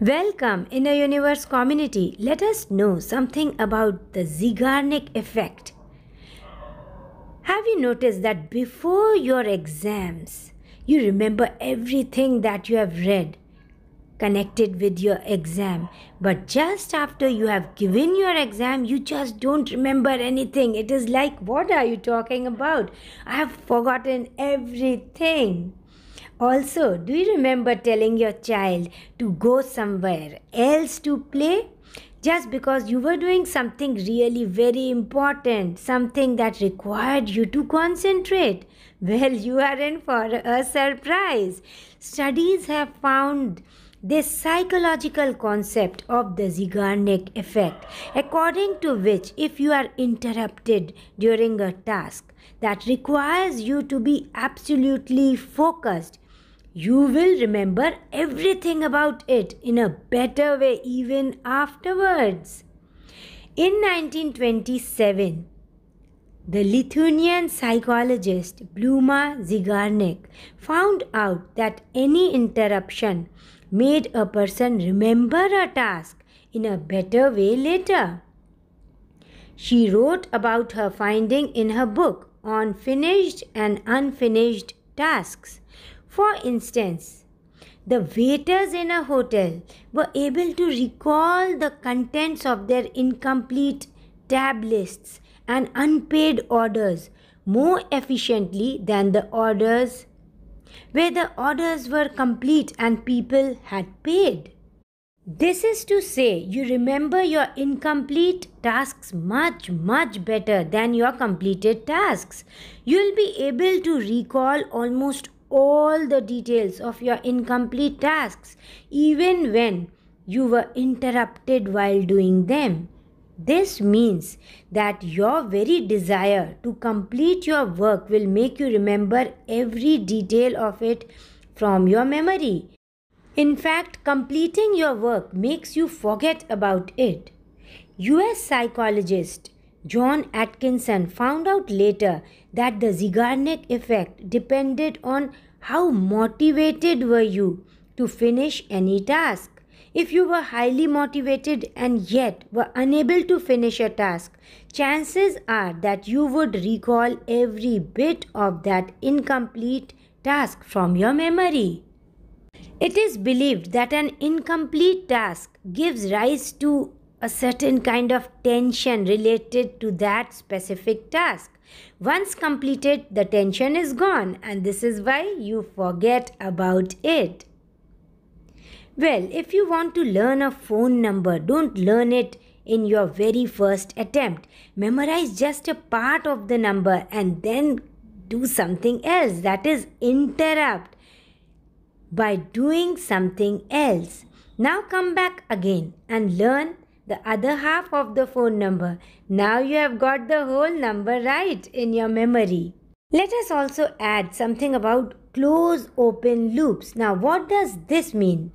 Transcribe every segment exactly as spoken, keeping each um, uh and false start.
Welcome, Inner Universe Community. Let us know something about the Zeigarnik effect. Have you noticed that before your exams, you remember everything that you have read connected with your exam, but just after you have given your exam, you just don't remember anything. It is like, what are you talking about? I have forgotten everything. Also, do you remember telling your child to go somewhere else to play? Just because you were doing something really very important, something that required you to concentrate. Well, you are in for a surprise. Studies have found this psychological concept of the Zeigarnik effect, according to which if you are interrupted during a task that requires you to be absolutely focused, you will remember everything about it in a better way even afterwards. In nineteen twenty-seven, the Lithuanian psychologist Bluma Zeigarnik found out that any interruption made a person remember a task in a better way later. She wrote about her finding in her book on finished and unfinished tasks. For instance, the waiters in a hotel were able to recall the contents of their incomplete tab lists and unpaid orders more efficiently than the orders where the orders were complete and people had paid. This is to say, you remember your incomplete tasks much, much better than your completed tasks. You'll be able to recall almost all the details of your incomplete tasks, even when you were interrupted while doing them. This means that your very desire to complete your work will make you remember every detail of it from your memory. In fact, completing your work makes you forget about it. U S psychologist John Atkinson found out later that the Zeigarnik effect depended on how motivated were you to finish any task. If you were highly motivated and yet were unable to finish a task, chances are that you would recall every bit of that incomplete task from your memory. It is believed that an incomplete task gives rise to a certain kind of tension related to that specific task. Once completed, the tension is gone, and this is why you forget about it. Well, if you want to learn a phone number, don't learn it in your very first attempt. Memorize just a part of the number and then do something else. That is, interrupt by doing something else. Now come back again and learn the other half of the phone number. Now you have got the whole number right in your memory. Let us also add something about close open loops. Now, what does this mean?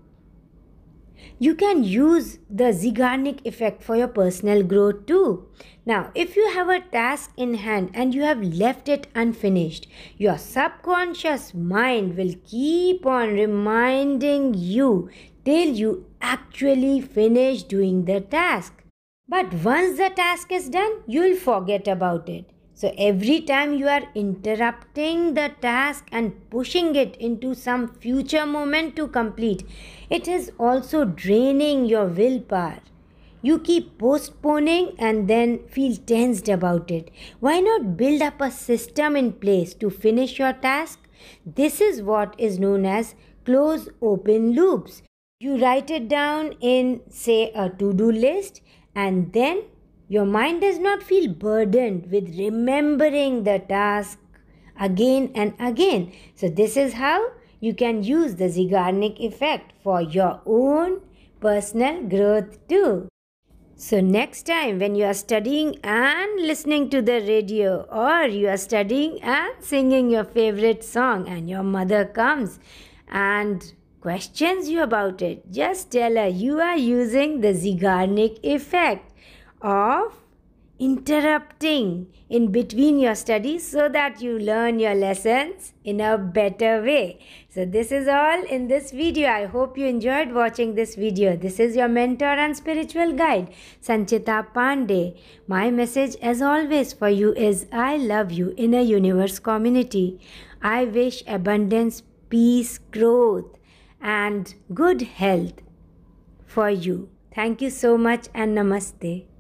You can use the Zeigarnik effect for your personal growth too. Now, if you have a task in hand and you have left it unfinished, your subconscious mind will keep on reminding you till you actually finish doing the task. But once the task is done, you'll forget about it. So every time you are interrupting the task and pushing it into some future moment to complete, it is also draining your willpower. You keep postponing and then feel tensed about it. Why not build up a system in place to finish your task? This is what is known as close open loops. You write it down in, say, a to-do list, and then your mind does not feel burdened with remembering the task again and again. So this is how you can use the Zeigarnik effect for your own personal growth too. So next time when you are studying and listening to the radio, or you are studying and singing your favorite song and your mother comes and questions you about it, just tell her you are using the Zeigarnik effect of interrupting in between your studies so that you learn your lessons in a better way. So this is all in this video. I hope you enjoyed watching this video. This is your mentor and spiritual guide, Sanchita Pandey. My message as always for you is I love you, Inner Universe Community. I wish abundance, peace, growth and good health for you. Thank you so much and namaste.